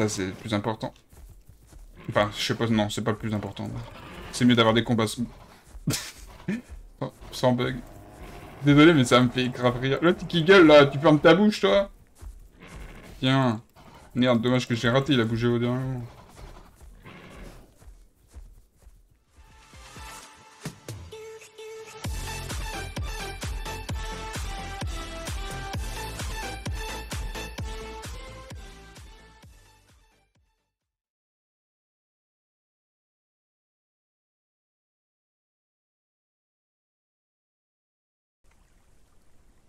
Ça, c'est le plus important. Enfin, je sais pas, non, c'est pas le plus important. C'est mieux d'avoir des combats sans bug. Désolé, mais ça me fait grave rire. L'autre qui gueule, là, tu fermes ta bouche, toi. Tiens. Merde, dommage que j'ai raté, il a bougé au dernier moment.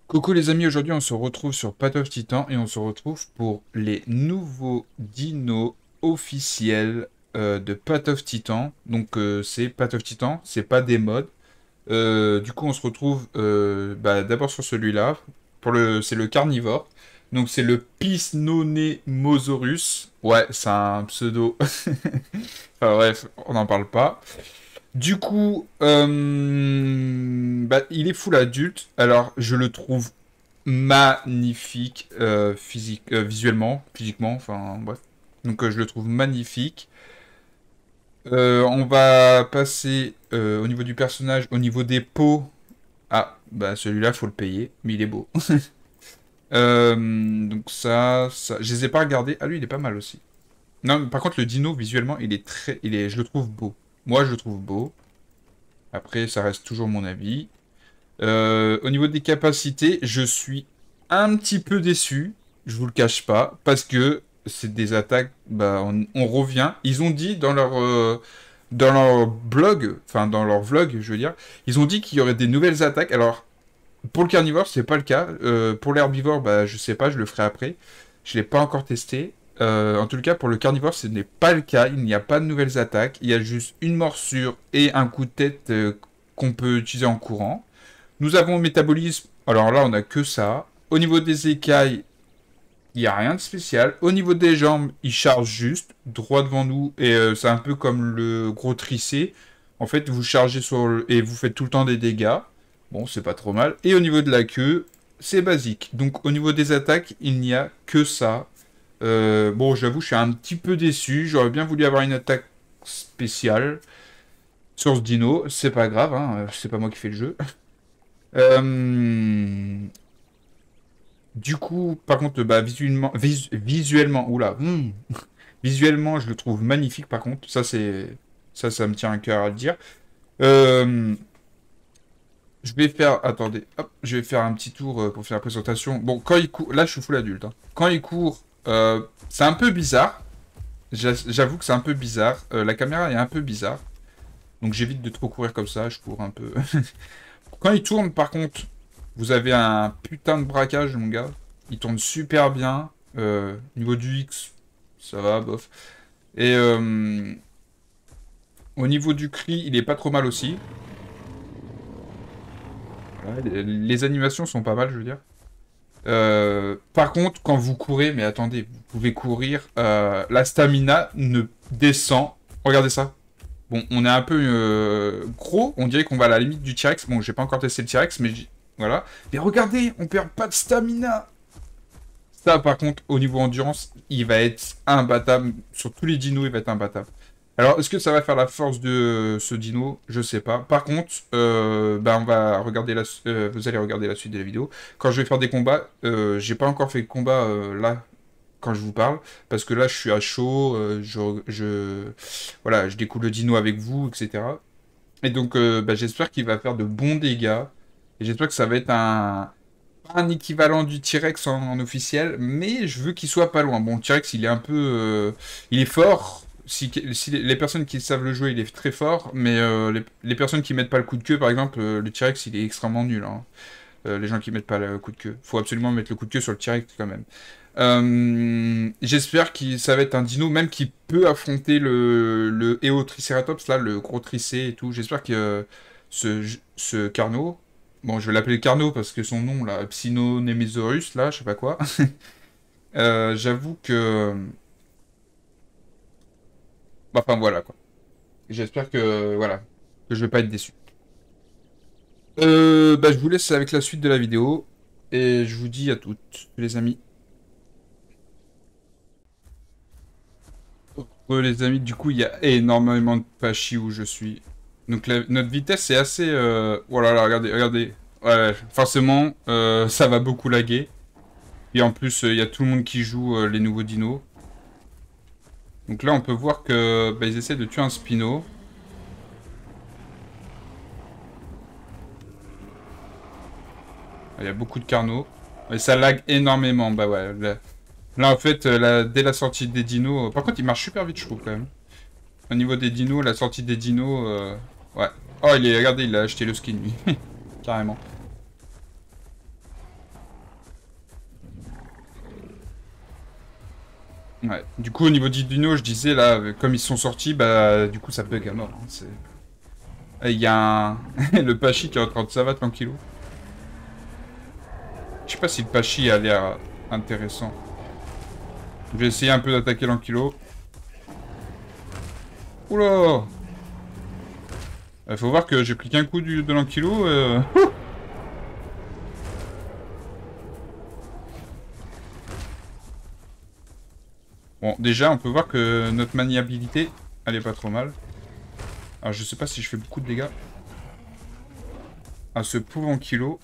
Coucou les amis, aujourd'hui on se retrouve sur Path of Titans et on se retrouve pour les nouveaux dinos officiels de Path of Titans. Donc c'est Path of Titans, c'est pas des mods. Du coup on se retrouve d'abord sur celui-là, c'est le carnivore. Donc c'est le Pycnonemosaurus. Ouais, c'est un pseudo. Enfin bref, on n'en parle pas. Du coup, il est full adulte. Alors, je le trouve magnifique physiquement. Enfin, bref. Donc, je le trouve magnifique. On va passer au niveau du personnage, au niveau des peaux. Ah, bah celui-là, faut le payer. Mais il est beau. Donc ça, je les ai pas regardés. Ah, lui, il est pas mal aussi. Non, mais par contre, le dino, visuellement, je le trouve beau. Moi, je le trouve beau. Après, ça reste toujours mon avis. Au niveau des capacités, je suis un petit peu déçu. Je vous le cache pas. Parce que c'est des attaques... Bah, on revient. Ils ont dit dans leur blog... Enfin, dans leur vlog, je veux dire. Ils ont dit qu'il y aurait des nouvelles attaques. Alors, pour le carnivore, c'est pas le cas. Pour l'herbivore, bah, je sais pas. Je le ferai après. Je l'ai pas encore testé. En tout cas, pour le carnivore, ce n'est pas le cas. Il n'y a pas de nouvelles attaques. Il y a juste une morsure et un coup de tête qu'on peut utiliser en courant. Nous avons le métabolisme. Alors là, on n'a que ça. Au niveau des écailles, il n'y a rien de spécial. Au niveau des jambes, il charge juste droit devant nous. Et c'est un peu comme le gros tricé. En fait, vous chargez et vous faites tout le temps des dégâts. Bon, c'est pas trop mal. Et au niveau de la queue, c'est basique. Donc, au niveau des attaques, il n'y a que ça. Bon, j'avoue, je suis un petit peu déçu. J'aurais bien voulu avoir une attaque spéciale sur ce dino. C'est pas grave, hein. C'est pas moi qui fais le jeu. Du coup, par contre, bah, visuellement, oula, visuellement, je le trouve magnifique. Par contre, ça me tient à cœur à le dire. Je vais faire... Attendez, hop, je vais faire un petit tour pour faire la présentation. Bon, quand il court... Là, je suis full adulte, hein. Quand il court, c'est un peu bizarre. J'avoue que c'est un peu bizarre. La caméra est un peu bizarre. Donc, j'évite de trop courir comme ça. Je cours un peu. Quand il tourne, par contre, vous avez un putain de braquage, mon gars. Il tourne super bien. Niveau du X, ça va, bof. Et au niveau du cri, il est pas trop mal aussi. Les animations sont pas mal, je veux dire. Par contre, quand vous courez, mais attendez, vous pouvez courir, la stamina ne descend. Regardez ça. Bon, on est un peu gros. On dirait qu'on va à la limite du T-Rex. Bon, j'ai pas encore testé le T-Rex, mais voilà. Mais regardez, on perd pas de stamina. Ça, par contre, au niveau endurance, il va être imbattable. Sur tous les dinos, il va être imbattable. Alors, est-ce que ça va faire la force de ce dino? Je sais pas. Par contre, vous allez regarder la suite de la vidéo. Quand je vais faire des combats, j'ai pas encore fait de combat là, quand je vous parle. Parce que là, je suis à chaud, voilà, je découle le dino avec vous, etc. Et donc, j'espère qu'il va faire de bons dégâts. Et j'espère que ça va être un équivalent du T-Rex en officiel. Mais je veux qu'il soit pas loin. Bon, le T-Rex, il est un peu... il est fort. Si les personnes qui savent le jouer, il est très fort, mais les personnes qui mettent pas le coup de queue, par exemple, le T-Rex, il est extrêmement nul. Hein. Les gens qui mettent pas le coup de queue. Faut absolument mettre le coup de queue sur le T-Rex quand même. J'espère que ça va être un dino, même qui peut affronter le Eotricératops, là, le gros tricé et tout. J'espère que ce Carno... Bon, je vais l'appeler Carno parce que son nom, là, Psynonemesaurus, là, je sais pas quoi. J'avoue que... Enfin, voilà, quoi. J'espère que, voilà, que je vais pas être déçu. Je vous laisse avec la suite de la vidéo. Et je vous dis à toutes, les amis. les amis, du coup, il y a énormément de pachis où je suis. Donc, notre vitesse est assez... Oh là là, regardez, regardez. Ouais, forcément, ça va beaucoup laguer. Et en plus, il y a tout le monde qui joue les nouveaux dinos. Donc là, on peut voir que bah, ils essaient de tuer un Spino. Il y a beaucoup de carnaux. Et ça lag énormément. Bah ouais. Là, en fait, dès la sortie des dinos... Par contre, il marche super vite, je trouve, quand même. Au niveau des dinos, la sortie des dinos... Ouais. Oh, regardez, il a acheté le skin, lui. Carrément. Ouais. Du coup, au niveau des dinos, je disais, là, comme ils sont sortis, bah, du coup, ça bug à mort. Il y a un... le Pachi qui est en train de ça va, tranquillou. Je sais pas si le Pachi a l'air intéressant. Je vais essayer un peu d'attaquer l'Ankylo. Oula! Faut voir que j'ai pris qu'un coup de l'Ankylo. Bon, déjà, on peut voir que notre maniabilité, elle est pas trop mal. Alors, je sais pas si je fais beaucoup de dégâts. Ah, ce pauvre Ankylo.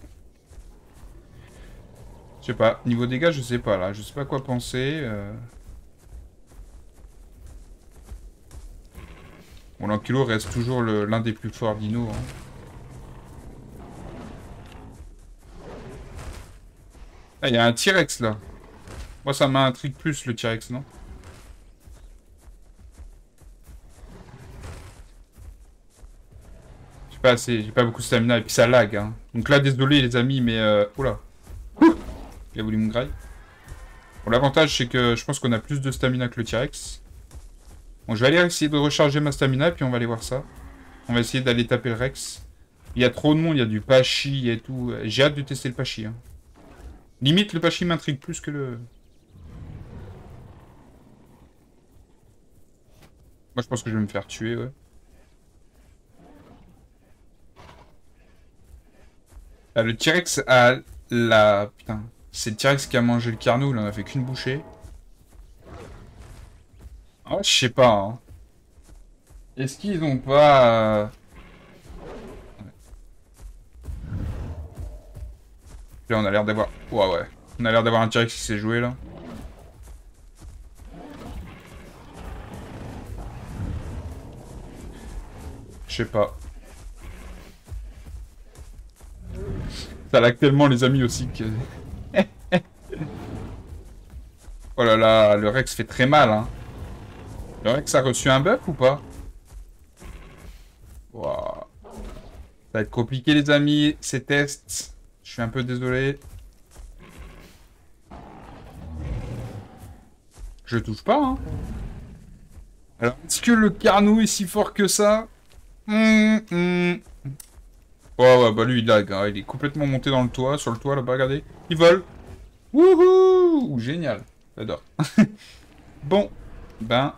Je sais pas, niveau dégâts, je sais pas là, je sais pas quoi penser. Bon, l'Ankylo reste toujours l'un des plus forts dinos. Hein. Ah, il y a un T-Rex là. Moi, ça m'intrigue plus le T-Rex, non? Je sais pas assez, j'ai pas beaucoup de stamina et puis ça lag. Hein. Donc là, désolé les amis, mais. Oula! Il a voulu me grailler. Bon, l'avantage, c'est que je pense qu'on a plus de stamina que le T-Rex. Bon, je vais aller essayer de recharger ma stamina, puis on va aller voir ça. On va essayer d'aller taper le Rex. Il y a trop de monde, il y a du Pachi et tout. J'ai hâte de tester le Pachi. Hein. Limite, le Pachi m'intrigue plus que le... Moi, je pense que je vais me faire tuer, ouais. Là, le T-Rex a la... Putain... C'est le T-Rex qui a mangé le carnot, il en a fait qu'une bouchée. Oh, je sais pas. Hein. Est-ce qu'ils ont pas... Ouais. Là, on a l'air d'avoir... Ouais, ouais. On a l'air d'avoir un T-Rex qui s'est joué, là. Je sais pas. Ça lag tellement, les amis, aussi, que... Oh là là, le Rex fait très mal, hein. Le Rex a reçu un buff ou pas? Wow. Ça va être compliqué, les amis, ces tests. Je suis un peu désolé. Je touche pas, hein. Alors, est-ce que le Carnou est si fort que ça? Oh, ouais, bah lui, il lag, hein. Il est complètement monté dans le toit, sur le toit, là-bas, regardez. Il vole. Wouhou! Génial. J'adore. Bon, ben,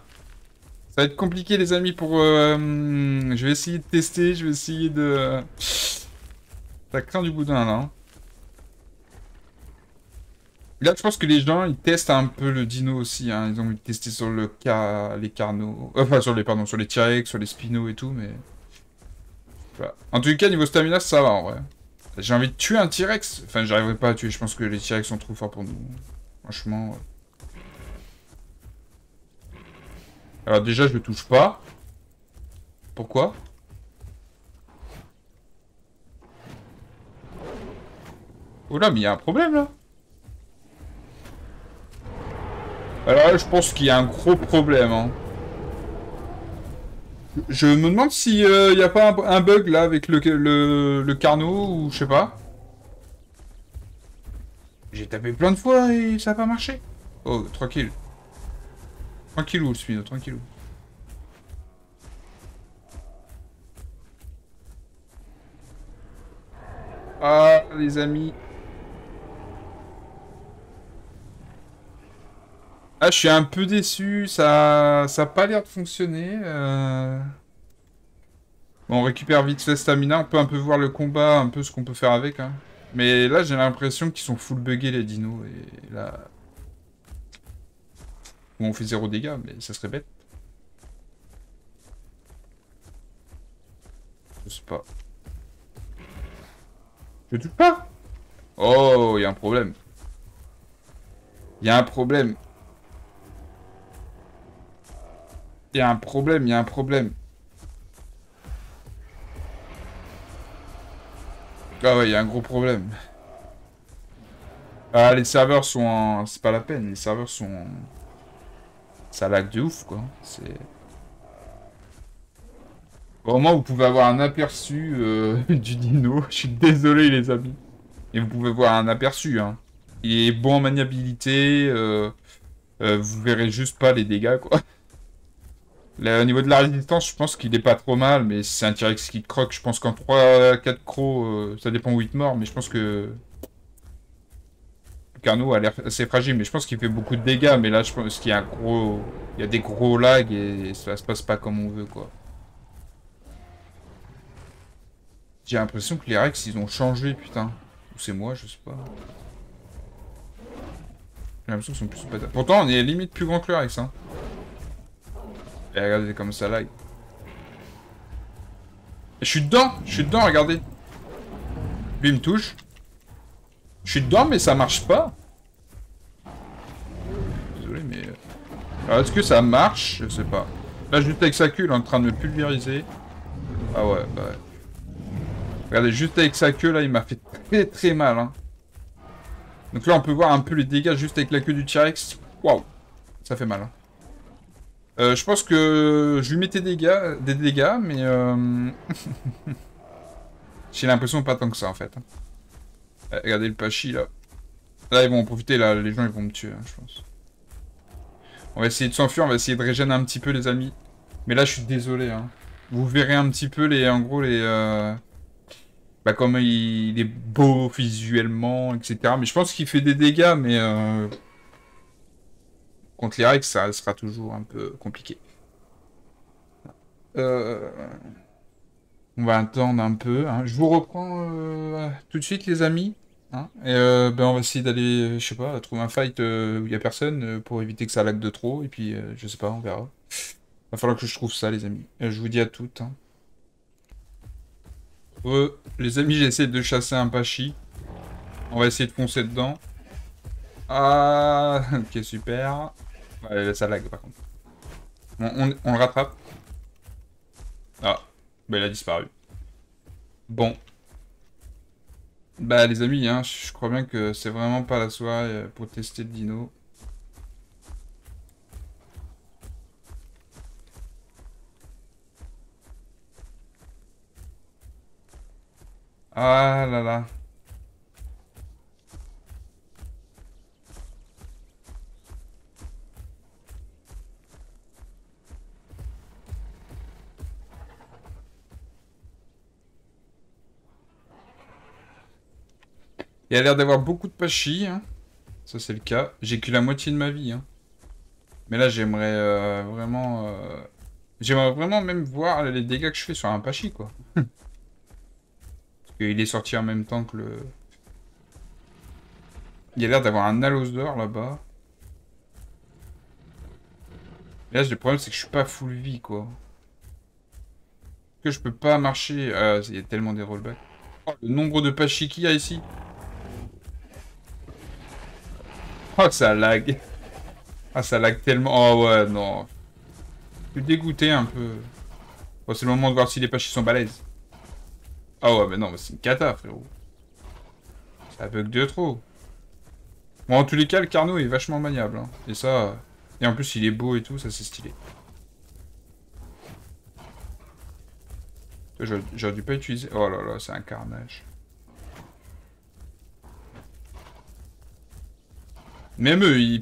ça va être compliqué les amis pour... je vais essayer de tester, je vais essayer de... Ça craint du boudin là. Là, je pense que les gens, ils testent un peu le dino aussi. Hein. Ils ont envie de tester sur les carnos... Enfin, sur les T-Rex, sur les Spinos et tout, mais... Voilà. En tout cas, niveau stamina, ça va en vrai. J'ai envie de tuer un T-Rex. Enfin, j'arriverai pas à tuer, je pense que les T-Rex sont trop forts pour nous. Franchement, ouais. Alors déjà, je le touche pas. Pourquoi? Oh là, mais il y a un problème, là. Alors là, je pense qu'il y a un gros problème. Hein. Je me demande s'il n'y a pas un bug, là, avec le Carnot, ou je sais pas. J'ai tapé plein de fois et ça n'a pas marché. Oh, tranquille. Tranquillou, le Spino, tranquillou. Ah, les amis. Ah, je suis un peu déçu. Ça n'a pas l'air de fonctionner. Bon, on récupère vite la stamina. On peut un peu voir le combat, un peu ce qu'on peut faire avec, hein. Mais là, j'ai l'impression qu'ils sont full buggés, les dinos. Et là... Bon, on fait zéro dégâts, mais ça serait bête. touche pas. Je touche pas. Oh, il y a un problème. Il y a un problème. Il y a un problème, il y a un problème. Ah ouais, il y a un gros problème. Ah, les serveurs sont en... C'est pas la peine, les serveurs sont... En... Ça lag de ouf, quoi. C'est... Au moins, vous pouvez avoir un aperçu du dino. Je suis désolé, les amis. Et vous pouvez voir un aperçu, hein. Il est bon en maniabilité. Vous verrez juste pas les dégâts, quoi. Là, au niveau de la résistance, je pense qu'il est pas trop mal, mais c'est un T-Rex qui croque. Je pense qu'en 3-4 crocs, ça dépend où il te mord, mais je pense que... Le Carnot a l'air assez fragile, mais je pense qu'il fait beaucoup de dégâts, mais là, je pense qu'il y a un gros... Il y a des gros lags et ça se passe pas comme on veut, quoi. J'ai l'impression que les Rex, ils ont changé, putain. Ou c'est moi, je sais pas. J'ai l'impression qu'ils sont plus bâtards. Pourtant, on est limite plus grand que le Rex, hein. Et regardez comme ça lag. Je suis dedans, regardez. Lui il me touche. Je suis dedans mais ça marche pas. Désolé mais... Alors est-ce que ça marche? Je sais pas. Là juste avec sa queue il est en train de me pulvériser. Ah ouais, bah ouais. Regardez juste avec sa queue là il m'a fait très mal. Hein. Donc là on peut voir un peu les dégâts juste avec la queue du T-Rex. Waouh. Ça fait mal. Hein. Je pense que je lui mettais des dégâts, mais j'ai l'impression pas tant que ça en fait. Regardez le Pachy là. Là ils vont en profiter, là les gens ils vont me tuer, hein, je pense. On va essayer de s'enfuir, on va essayer de régénérer un petit peu les amis. Mais là je suis désolé. Hein. Vous verrez un petit peu les, en gros les, bah comme il est beau visuellement, etc. Mais je pense qu'il fait des dégâts, mais. Contre les Rex, ça sera toujours un peu compliqué. On va attendre un peu. Hein. Je vous reprends tout de suite, les amis. Hein. Et ben, on va essayer d'aller, je sais pas, trouver un fight où il n'y a personne pour éviter que ça lag de trop. Et puis, je sais pas, on verra. Va falloir que je trouve ça, les amis. Je vous dis à toutes. Hein. Les amis, j'essaie de chasser un Pachy. On va essayer de foncer dedans. Ah, ok, super. Ouais, ça lag par contre. On le rattrape. Ah, bah il a disparu. Bon. Bah les amis, hein, je crois bien que c'est vraiment pas la soirée pour tester le dino. Ah là là. Il a l'air d'avoir beaucoup de Pachy, hein. Ça c'est le cas. J'ai que la moitié de ma vie, hein. Mais là j'aimerais vraiment... J'aimerais vraiment même voir les dégâts que je fais sur un Pachy, quoi. Parce qu'il est sorti en même temps que le... Il a l'air d'avoir un Allos d'or là-bas. Là le problème c'est que je suis pas full vie, quoi. Parce que je peux pas marcher... Il y a tellement des rollbacks. Oh, le nombre de Pachy qu'il y a ici. Oh, ça lag. Ah, ça lag tellement. Oh, ouais, non. Je suis dégoûté un peu. Bon, c'est le moment de voir si les Pachis sont balèzes. Ah, ouais, mais non, c'est une cata, frérot. Ça bug de trop. Bon, en tous les cas, le Carnot est vachement maniable. Hein. Et ça. Et en plus, il est beau et tout, ça, c'est stylé. J'aurais dû pas utiliser. Oh là là, c'est un carnage. Même eux, ils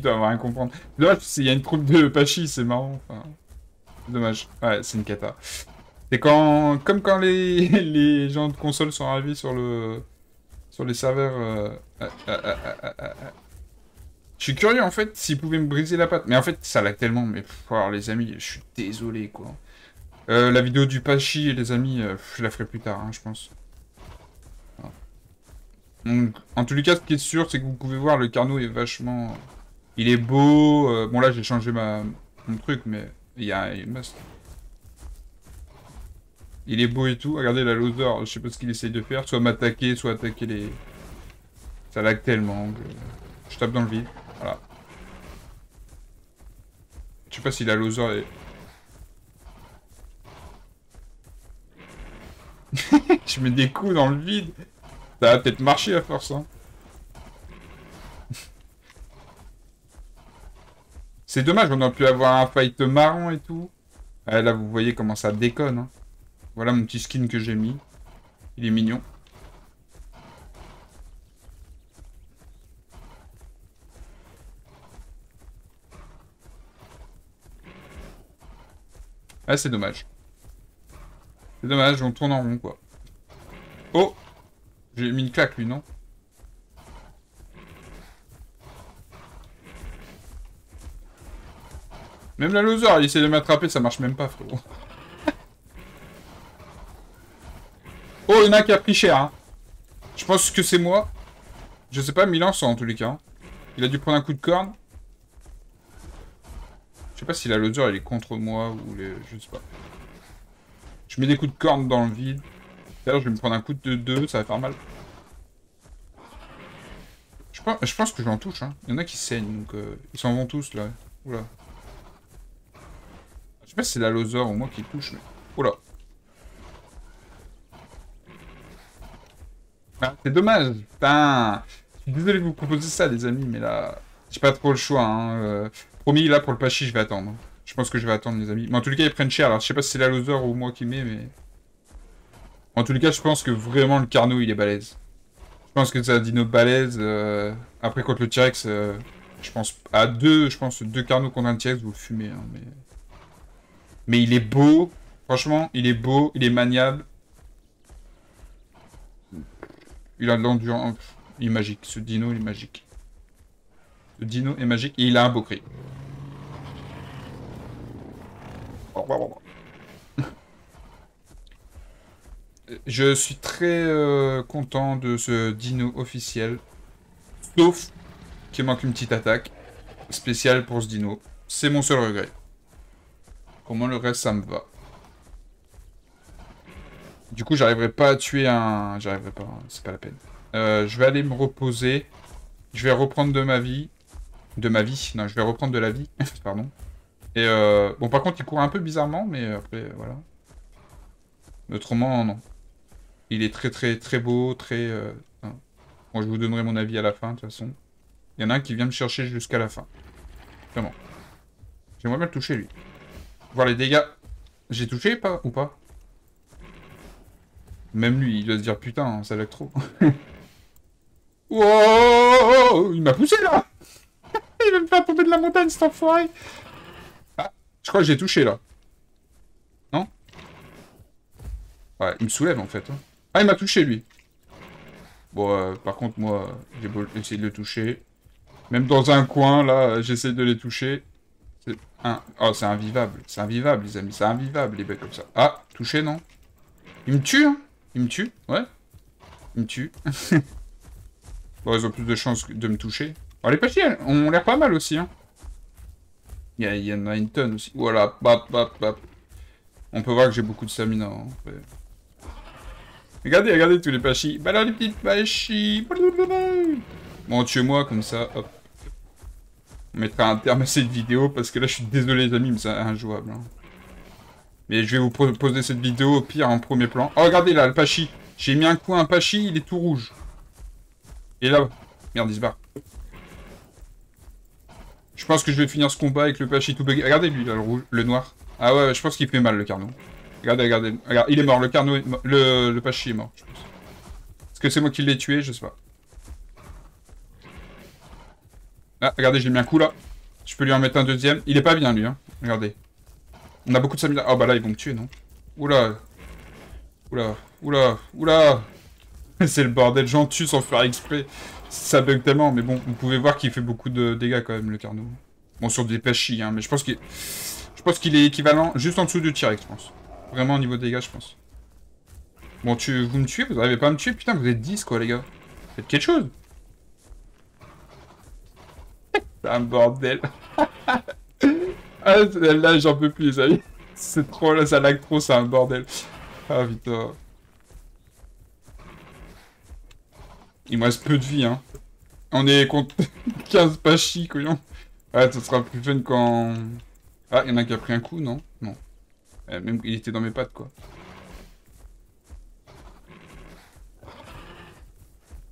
doivent rien comprendre. Là, il y a une troupe de Pachy, c'est marrant. Enfin, dommage. Ouais, c'est une cata. C'est quand... comme quand les gens de console sont arrivés sur le... sur les serveurs... Je suis curieux, en fait, s'ils pouvaient me briser la patte. Mais en fait, ça lag tellement. Mais alors, les amis, je suis désolé, quoi. La vidéo du Pachy, les amis, je la ferai plus tard, hein, je pense. Donc, en tous les cas, ce qui est sûr, c'est que vous pouvez voir, le Carnot est vachement... Il est beau. Bon, là, j'ai changé mon truc, mais il y a une masse. Il est beau et tout. Regardez la Lothar, je sais pas ce qu'il essaye de faire. Soit m'attaquer, soit attaquer les... Ça lag tellement que... Je tape dans le vide. Voilà. Je sais pas si la Lothar est... Je mets des coups dans le vide. Ça va peut-être marcher à force, hein. C'est dommage, on aurait pu avoir un fight marrant et tout. Ah, là, vous voyez comment ça déconne, hein. Voilà mon petit skin que j'ai mis. Il est mignon. Ah, c'est dommage. C'est dommage, on tourne en rond, quoi. Oh! J'ai mis une claque, lui, non? Même la loser, il essaie de m'attraper, ça marche même pas, frérot. Oh, il y en a qui a pris cher, hein. Je pense que c'est moi. Je sais pas, Milan sent en tous les cas. Hein. Il a dû prendre un coup de corne. Je sais pas si la loser, elle est contre moi ou les... Je sais pas. Je mets des coups de corne dans le vide. D'ailleurs, je vais me prendre un coup de 2, ça va faire mal. Je pense que je l'en touche. Hein. Il y en a qui saignent, donc ils s'en vont tous là. Oula. Je sais pas si c'est la loser ou moi qui touche, mais. Oula. Ah, c'est dommage. Putain. Je suis désolé de vous proposer ça, les amis, mais là. J'ai pas trop le choix. Hein. Promis, là, pour le Pachy, je vais attendre. Je pense que je vais attendre, les amis. Mais en tout cas, ils prennent cher. Alors, je sais pas si c'est la loser ou moi qui mets, mais... En tout cas, je pense que vraiment, le Carnot, il est balèze. Je pense que c'est un dino balèze. Après, contre le T-Rex, je pense à deux... Je pense deux Carnots contre un T-Rex, vous le fumez. Hein, mais il est beau. Franchement, il est beau. Il est maniable. Il a de l'endurance. Il est magique. Ce dino, il est magique. Ce dino est magique. Et il a un beau cri. Je suis très content de ce dino officiel. Sauf qu'il manque une petite attaque spéciale pour ce dino. C'est mon seul regret. Comment le reste, ça me va. Du coup, j'arriverai pas à tuer un... J'arriverai pas, c'est pas la peine. Je vais aller me reposer. Je vais reprendre de ma vie. De ma vie. Non, je vais reprendre de la vie. Pardon. Et bon, par contre, il court un peu bizarrement, mais après, voilà. Autrement, non. Il est très, très, très beau, très... Bon, je vous donnerai mon avis à la fin, de toute façon. Il y en a un qui vient me chercher jusqu'à la fin. Vraiment. J'aimerais bien le toucher, lui. Voir les dégâts. J'ai touché pas ou pas? Même lui, il doit se dire, putain, hein, ça lag trop. Wow, il m'a poussé, là. Il va me faire tomber de la montagne, cet enfoiré. Je crois que j'ai touché là. Non? Ouais, il me soulève en fait. Hein. Ah, il m'a touché lui. Bon, par contre, moi, j'ai beau essayer de le toucher. Même dans un coin, là, j'essaie de les toucher. C'est un... Oh, c'est invivable. C'est invivable, les amis. C'est invivable, les bêtes comme ça. Ah, touché, non? Il me tue, hein? Il me tue, ouais. Il me tue. Bon, ils ont plus de chances de me toucher. Oh, les pachis, on l'air pas mal aussi, hein. Il y en a une tonne aussi. Voilà, bap, bap, bap. On peut voir que j'ai beaucoup de stamina. Hein. Ouais. Regardez, regardez tous les pachis. Bah là, les petites pachis. Bon, tuez-moi comme ça. Hop. On mettra un terme à cette vidéo parce que là, je suis désolé, les amis, mais c'est injouable. Hein. Mais je vais vous proposer cette vidéo au pire en premier plan. Oh, regardez là, le pachis. J'ai mis un coup à un pachis, il est tout rouge. Et là, merde, il se barre. Je pense que je vais finir ce combat avec le Pachy tout bugué. Regardez lui, là, le rouge, le noir. Ah ouais, je pense qu'il fait mal, le Carnot. Regardez, regardez. Regarde, il est mort, le Carnot est mort. Le Pachy est mort, je pense. Est-ce que c'est moi qui l'ai tué? Je sais pas. Ah, regardez, j'ai mis un coup, là. Je peux lui en mettre un deuxième. Il est pas bien, lui, hein. Regardez. On a beaucoup de stamina. Oh, bah là, ils vont me tuer, non? Oula. Oula. Oula. Oula. C'est le bordel, j'en tue sans faire exprès. Ça bug tellement, mais bon, vous pouvez voir qu'il fait beaucoup de dégâts quand même, le Carnot. Bon, sur des pachis, hein, mais je pense qu'il est équivalent juste en dessous du T-Rex, je pense. Vraiment, au niveau des dégâts, je pense. Bon, vous me tuez, vous n'arrivez pas à me tuer, putain, vous êtes 10, quoi, les gars. Faites quelque chose. C'est un bordel. Ah, là, j'en peux plus, les amis. C'est trop, là, ça lag trop, c'est un bordel. Ah putain. Il me reste peu de vie, hein. On est contre 15 pachis, couillon. Ah, ça sera plus fun quand... Ah, il y en a un qui a pris un coup, non? Non. Même il était dans mes pattes, quoi.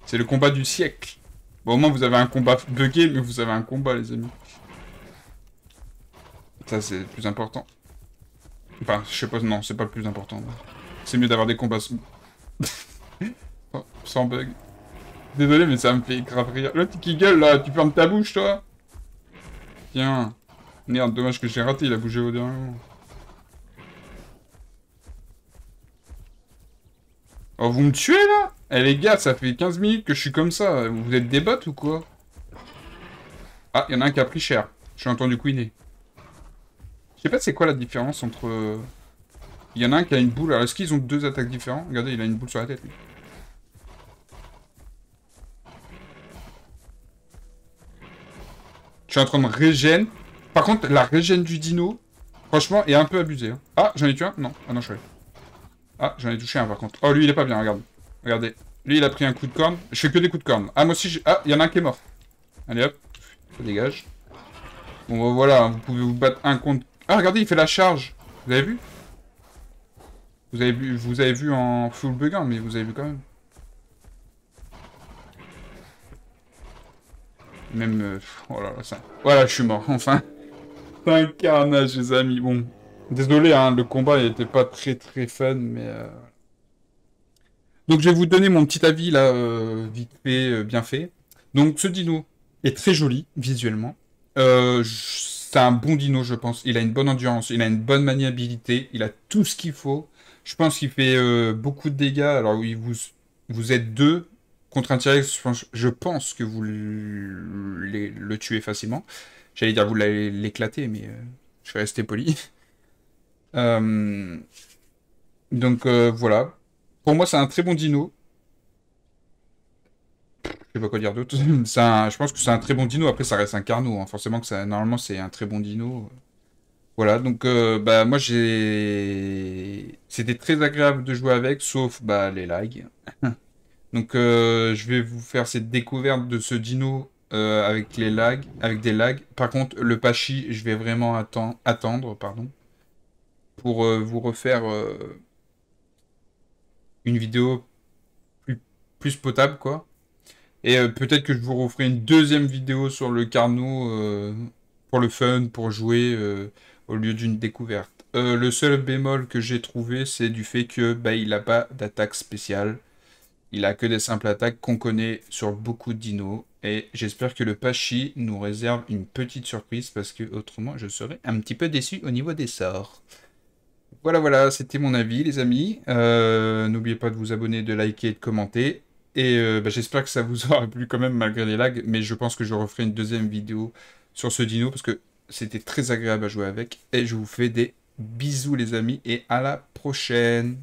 C'est le combat du siècle. Bon, au moins, vous avez un combat bugué, mais vous avez un combat, les amis. Ça, c'est plus important. Enfin, je sais pas... Non, c'est pas le plus important. C'est mieux d'avoir des combats sans bug. Désolé, mais ça me fait grave rire. Là, tu qui gueule, là, tu fermes ta bouche, toi. Tiens. Merde, dommage que j'ai raté, il a bougé au dernier moment. Oh, vous me tuez, là? Eh, les gars, ça fait 15 minutes que je suis comme ça. Vous êtes des bots ou quoi? Ah, il y en a un qui a pris cher. J'ai entendu couiner. Je sais pas c'est quoi la différence entre... Il y en a un qui a une boule. Alors, est-ce qu'ils ont deux attaques différentes? Regardez, il a une boule sur la tête, lui. Je suis en train de régène. Par contre, la régène du dino, franchement, est un peu abusée. Hein. Ah, j'en ai tué un? Non. Ah non, je suis... Ah, j'en ai touché un, par contre. Oh, lui, il est pas bien, regarde. Regardez. Lui, il a pris un coup de corne. Je fais que des coups de corne. Ah, moi aussi, j'ai... Ah, il y en a un qui est mort. Allez, hop. Ça dégage. Bon, bah, voilà. Hein. Vous pouvez vous battre un contre... Ah, regardez, il fait la charge. Vous avez vu? Vous avez vu en full buguin, mais vous avez vu quand même. Même... Oh là là, ça... Voilà, je suis mort, enfin. C'est un carnage, les amis. Bon... Désolé, hein, le combat n'était pas très fun, mais... Donc je vais vous donner mon petit avis, là, vite fait, bien fait. Donc ce dino est très joli, visuellement. C'est un bon dino, je pense. Il a une bonne endurance, il a une bonne maniabilité, il a tout ce qu'il faut. Je pense qu'il fait beaucoup de dégâts. Alors oui, vous êtes deux contre un T-Rex, je pense que vous le tuez facilement. J'allais dire, vous l'allez l'éclater, mais je vais rester poli. Donc voilà. Pour moi, c'est un très bon dino. Je sais pas quoi dire d'autre. Je pense que c'est un très bon dino. Après, ça reste un carnot. Hein. Forcément que ça, normalement, c'est un très bon dino. Voilà. Donc, bah moi, j'ai. C'était très agréable de jouer avec, sauf bah les lags. Donc, je vais vous faire cette découverte de ce dino avec les lags, avec des lags. Par contre, le Pachi, je vais vraiment attendre, pardon. Pour vous refaire une vidéo plus potable, quoi. Et peut-être que je vous referai une deuxième vidéo sur le Carnot pour le fun, pour jouer, au lieu d'une découverte. Le seul bémol que j'ai trouvé, c'est du fait que bah, il n'a pas d'attaque spéciale. Il a que des simples attaques qu'on connaît sur beaucoup de dinos. Et j'espère que le Pachi nous réserve une petite surprise, parce que autrement je serais un petit peu déçu au niveau des sorts. Voilà, c'était mon avis, les amis. N'oubliez pas de vous abonner, de liker et de commenter. Et bah, j'espère que ça vous aura plu quand même, malgré les lags. Mais je pense que je referai une deuxième vidéo sur ce dino, parce que c'était très agréable à jouer avec. Et je vous fais des bisous, les amis, et à la prochaine.